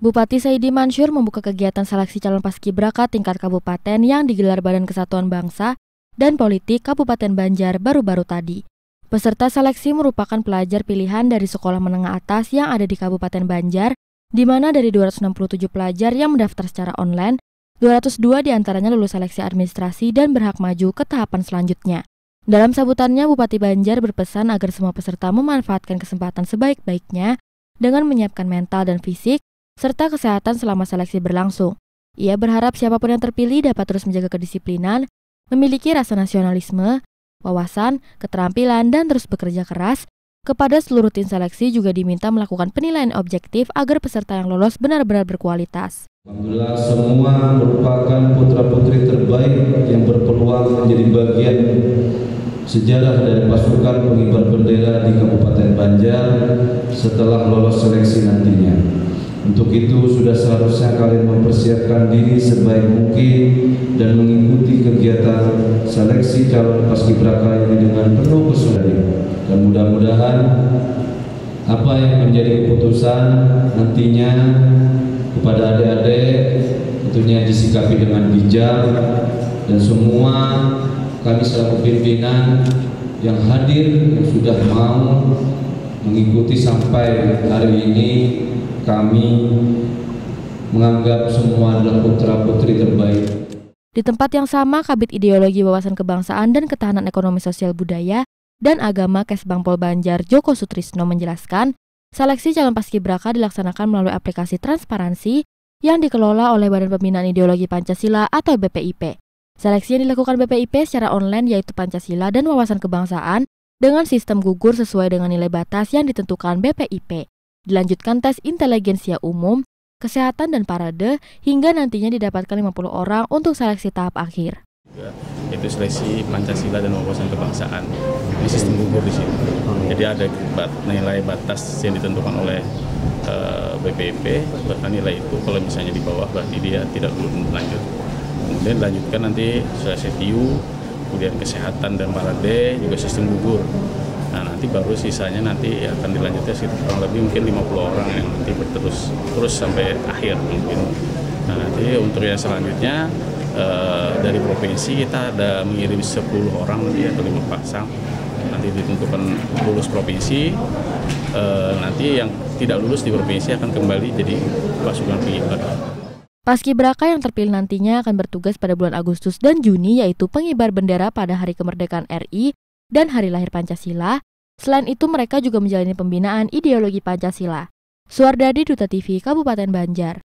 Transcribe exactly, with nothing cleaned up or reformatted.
Bupati Saidi Mansur membuka kegiatan seleksi calon paskibraka tingkat kabupaten yang digelar Badan Kesatuan Bangsa dan Politik Kabupaten Banjar baru-baru tadi. Peserta seleksi merupakan pelajar pilihan dari sekolah menengah atas yang ada di Kabupaten Banjar, di mana dari dua ratus enam puluh tujuh pelajar yang mendaftar secara online, dua ratus dua diantaranya lulus seleksi administrasi dan berhak maju ke tahapan selanjutnya. Dalam sambutannya, Bupati Banjar berpesan agar semua peserta memanfaatkan kesempatan sebaik-baiknya dengan menyiapkan mental dan fisik, serta kesehatan selama seleksi berlangsung. Ia berharap siapapun yang terpilih dapat terus menjaga kedisiplinan, memiliki rasa nasionalisme, wawasan, keterampilan, dan terus bekerja keras. Kepada seluruh tim seleksi juga diminta melakukan penilaian objektif agar peserta yang lolos benar-benar berkualitas. Alhamdulillah semua merupakan putra-putri terbaik yang berpeluang menjadi bagian sejarah dari pasukan pengibar bendera di Kabupaten Banjar setelah lolos seleksi nantinya. Untuk itu sudah seharusnya kalian mempersiapkan diri sebaik mungkin dan mengikuti kegiatan seleksi calon paskibraka ini dengan penuh kesadaran. Dan mudah-mudahan apa yang menjadi keputusan nantinya kepada adik-adik tentunya disikapi dengan bijak, dan semua kami selaku pimpinan yang hadir yang sudah mau mengikuti sampai hari ini, kami menganggap semua adalah putra-putri terbaik. Di tempat yang sama, Kabid Ideologi Wawasan Kebangsaan dan Ketahanan Ekonomi Sosial Budaya dan Agama Kesbangpol Banjar Joko Sutrisno menjelaskan, seleksi calon paskibraka dilaksanakan melalui aplikasi transparansi yang dikelola oleh Badan Pembinaan Ideologi Pancasila atau B P I P. Seleksi yang dilakukan B P I P secara online yaitu Pancasila dan Wawasan Kebangsaan dengan sistem gugur sesuai dengan nilai batas yang ditentukan B P I P. Dilanjutkan tes inteligensia umum, kesehatan dan parade, hingga nantinya didapatkan lima puluh orang untuk seleksi tahap akhir. Itu seleksi Pancasila dan wawasan kebangsaan. Ini sistem gugur di sini. Jadi ada nilai batas yang ditentukan oleh uh, B P I P, bahkan nilai itu kalau misalnya di bawah berarti dia tidak belum lanjut. Kemudian dilanjutkan nanti seleksi T I U, kemudian kesehatan dan parade, juga sistem gugur. Nah, nanti baru sisanya nanti akan dilanjutnya kurang lebih mungkin lima puluh orang yang nanti berterus terus sampai akhir mungkin. Nah, nanti untuk yang selanjutnya eh, dari provinsi kita ada mengirim sepuluh orang nanti atau lima pasang. Nanti ditentukan lulus provinsi, eh, nanti yang tidak lulus di provinsi akan kembali jadi pasukan pengibar. Paskibraka yang terpilih nantinya akan bertugas pada bulan Agustus dan Juni, yaitu pengibar bendera pada Hari Kemerdekaan R I dan Hari Lahir Pancasila. Selain itu, mereka juga menjalani pembinaan ideologi Pancasila. Suwardi, Duta T V, Kabupaten Banjar.